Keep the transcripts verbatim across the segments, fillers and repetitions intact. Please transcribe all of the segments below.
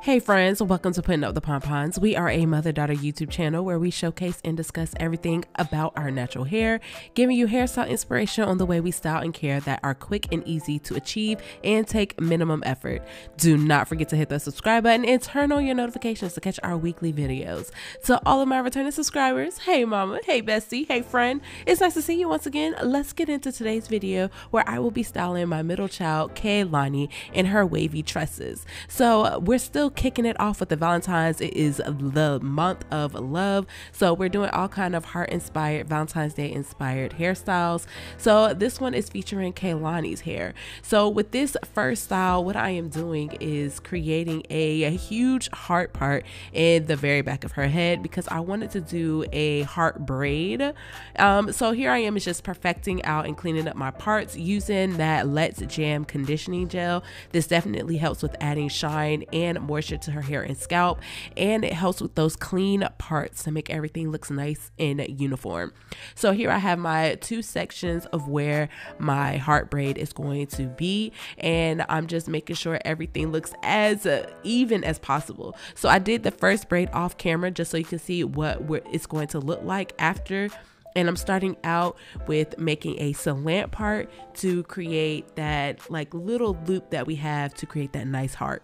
Hey friends, welcome to Putting Up the Pompons. We are a mother-daughter YouTube channel where we showcase and discuss everything about our natural hair, giving you hairstyle inspiration on the way we style and care that are quick and easy to achieve and take minimum effort. Do not forget to hit the subscribe button and turn on your notifications to catch our weekly videos. To all of my returning subscribers, hey mama, hey bestie, hey friend, it's nice to see you once again. Let's get into today's video where I will be styling my middle child, Kehlani, and her wavy tresses. So we're still kicking it off with the Valentine's. It is the month of love, so we're doing all kind of heart inspired, Valentine's Day inspired hairstyles. So this one is featuring Kehlani's hair. So with this first style, what I am doing is creating a, a huge heart part in the very back of her head because I wanted to do a heart braid. Um, so here I am, is just perfecting out and cleaning up my parts using that Let's Jam conditioning gel. This definitely helps with adding shine and moisture to her hair and scalp, and it helps with those clean parts to make everything looks nice and uniform. So here I have my two sections of where my heart braid is going to be, and I'm just making sure everything looks as even as possible. So I did the first braid off camera just so you can see what it's going to look like after. And I'm starting out with making a slant part to create that like little loop that we have to create that nice heart.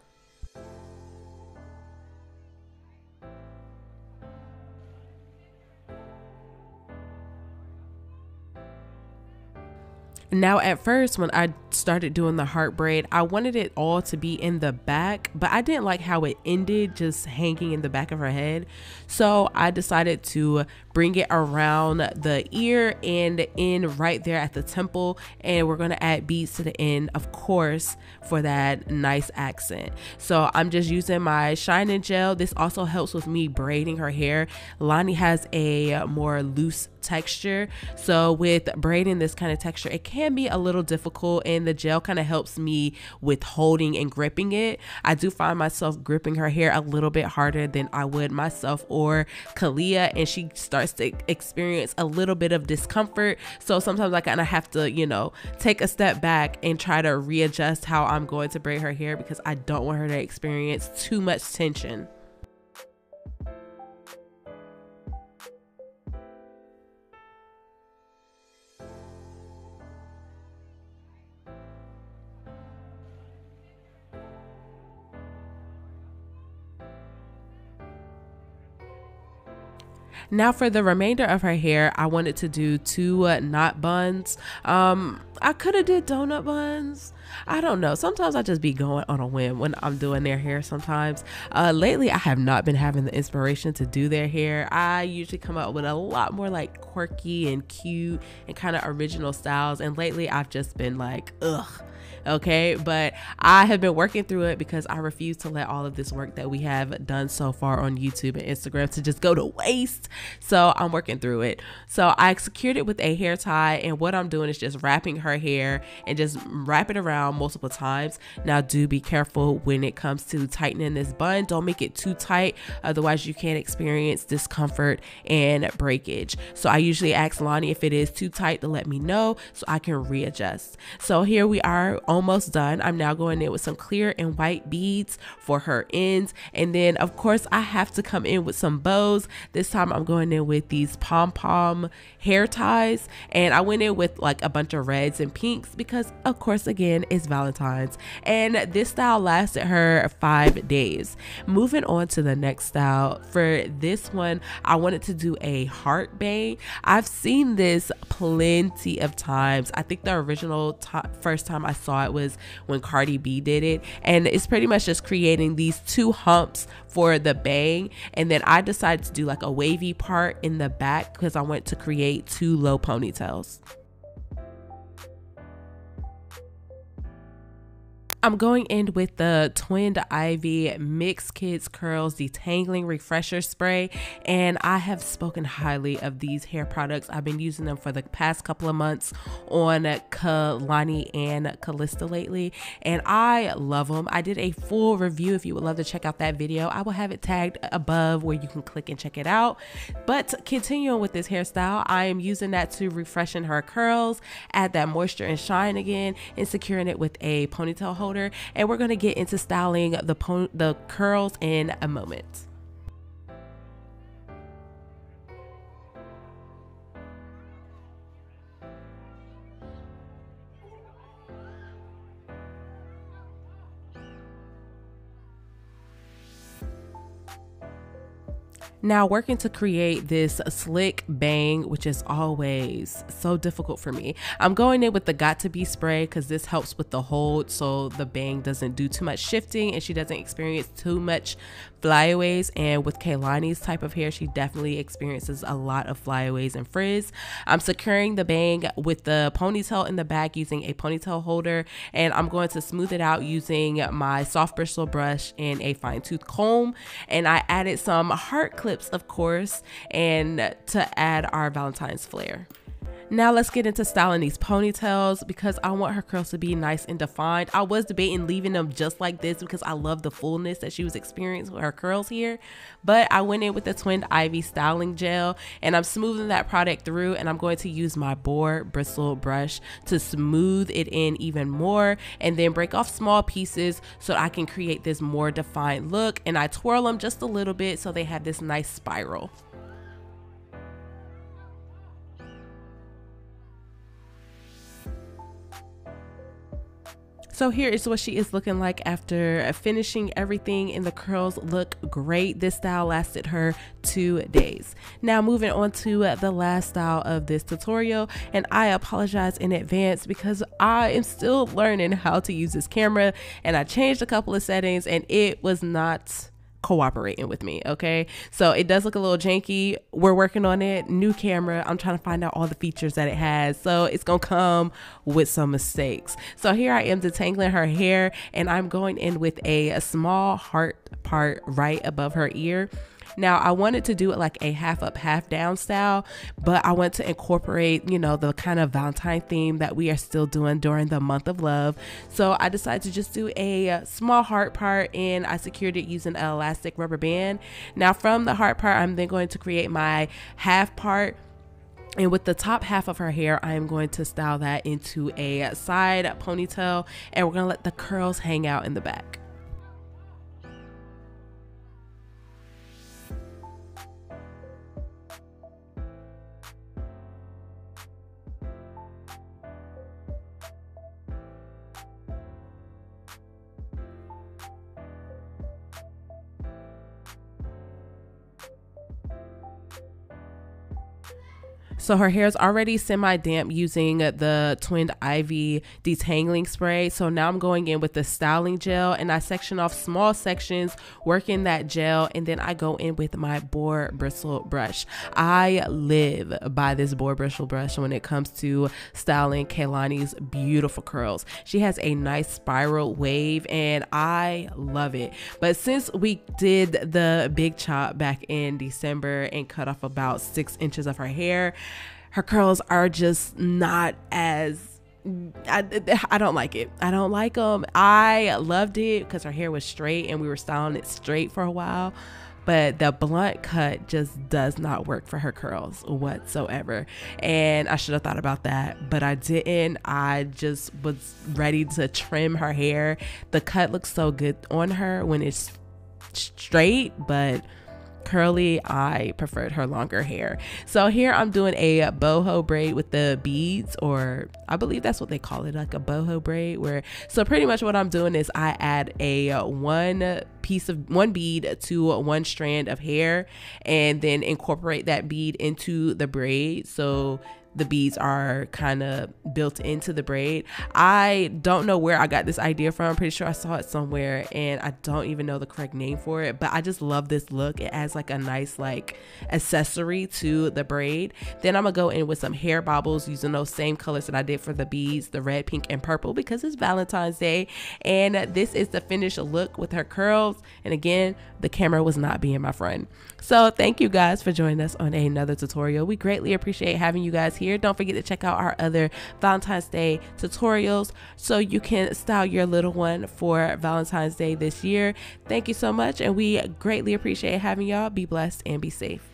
Now, at first, when I started doing the heart braid, I wanted it all to be in the back, but I didn't like how it ended just hanging in the back of her head. So I decided to bring it around the ear and in right there at the temple. And we're going to add beads to the end, of course, for that nice accent. So I'm just using my shining gel. This also helps with me braiding her hair. Lonnie has a more loose texture, so with braiding this kind of texture it can be a little difficult, and the gel kind of helps me with holding and gripping it. I do find myself gripping her hair a little bit harder than I would myself or Kalia, and she starts to experience a little bit of discomfort. So sometimes I kind of have to, you know, take a step back and try to readjust how I'm going to braid her hair because I don't want her to experience too much tension. Now for the remainder of her hair, I wanted to do two uh, knot buns. Um, I could have did donut buns. I don't know. Sometimes I just be going on a whim when I'm doing their hair sometimes. Uh, lately, I have not been having the inspiration to do their hair. I usually come up with a lot more like quirky and cute and kind of original styles. And lately, I've just been like, ugh. Okay, but I have been working through it because I refuse to let all of this work that we have done so far on YouTube and Instagram to just go to waste. So I'm working through it. So I secured it with a hair tie, and what I'm doing is just wrapping her hair and just wrap it around multiple times. Now do be careful when it comes to tightening this bun. Don't make it too tight, otherwise you can experience discomfort and breakage. So I usually ask Lonnie if it is too tight to let me know so I can readjust. So here we are, almost done. I'm now going in with some clear and white beads for her ends, and then of course I have to come in with some bows. This time I'm going in with these pom-pom hair ties, and I went in with like a bunch of reds and pinks because of course, again, it's Valentine's. And this style lasted her five days. Moving on to the next style. For this one, I wanted to do a heart bang. I've seen this plenty of times. I think the original first time I saw it was when Cardi B did it, and it's pretty much just creating these two humps for the bang, and then I decided to do like a wavy part in the back because I want to create two low ponytails. I'm going in with the Twin Ivy Mix Kids Curls Detangling Refresher Spray, and I have spoken highly of these hair products. I've been using them for the past couple of months on Kehlani and Callista lately, and I love them. I did a full review. If you would love to check out that video, I will have it tagged above where you can click and check it out. But continuing with this hairstyle, I am using that to refreshen her curls, add that moisture and shine again, and securing it with a ponytail holder shoulder, and we're going to get into styling the po the curls in a moment. Now, working to create this slick bang, which is always so difficult for me, I'm going in with the Got to Be spray because this helps with the hold, so the bang doesn't do too much shifting and she doesn't experience too much flyaways. And with Kehlani's type of hair, she definitely experiences a lot of flyaways and frizz. I'm securing the bang with the ponytail in the back using a ponytail holder, and I'm going to smooth it out using my soft bristle brush and a fine tooth comb. And I added some heart clips, of course, and to add our Valentine's flair. Now let's get into styling these ponytails because I want her curls to be nice and defined. I was debating leaving them just like this because I love the fullness that she was experiencing with her curls here, but I went in with the Twin Ivy styling gel, and I'm smoothing that product through, and I'm going to use my boar bristle brush to smooth it in even more and then break off small pieces so I can create this more defined look. And I twirl them just a little bit so they have this nice spiral. So here is what she is looking like after finishing everything, and the curls look great. This style lasted her two days. Now moving on to the last style of this tutorial, and I apologize in advance because I am still learning how to use this camera, and I changed a couple of settings and it was not cooperating with me. Okay, so it does look a little janky. We're working on it. New camera, I'm trying to find out all the features that it has, so it's gonna come with some mistakes. So here I am detangling her hair, and I'm going in with a, a small heart part right above her ear. Now I wanted to do it like a half up, half down style, but I want to incorporate, you know, the kind of Valentine theme that we are still doing during the month of love. So I decided to just do a small heart part, and I secured it using an elastic rubber band. Now from the heart part, I'm then going to create my half part. And with the top half of her hair, I am going to style that into a side ponytail, and we're going to let the curls hang out in the back. So her hair is already semi-damp using the Twin Ivy detangling spray. So now I'm going in with the styling gel, and I section off small sections, work in that gel, and then I go in with my boar bristle brush. I live by this boar bristle brush when it comes to styling Kehlani's beautiful curls. She has a nice spiral wave and I love it. But since we did the big chop back in December and cut off about six inches of her hair, her curls are just not as, I, I don't like it. I don't like them. I loved it because her hair was straight and we were styling it straight for a while, but the blunt cut just does not work for her curls whatsoever. And I should have thought about that, but I didn't. I just was ready to trim her hair. The cut looks so good on her when it's straight, but curly, I preferred her longer hair. So here I'm doing a boho braid with the beads, or I believe that's what they call it, like a boho braid, where, so pretty much what I'm doing is I add a one piece of one bead to one strand of hair and then incorporate that bead into the braid, so the beads are kind of built into the braid. I don't know where I got this idea from. I'm pretty sure I saw it somewhere and I don't even know the correct name for it, but I just love this look. It adds like a nice like accessory to the braid. Then I'm gonna go in with some hair bobbles using those same colors that I did for the beads, the red, pink, and purple, because it's Valentine's Day. And this is the finished look with her curls. And again, the camera was not being my friend. So thank you guys for joining us on another tutorial. We greatly appreciate having you guys here. Here. Don't forget to check out our other Valentine's Day tutorials so you can style your little one for Valentine's Day this year. Thank you so much, and we greatly appreciate having y'all. Be blessed and be safe.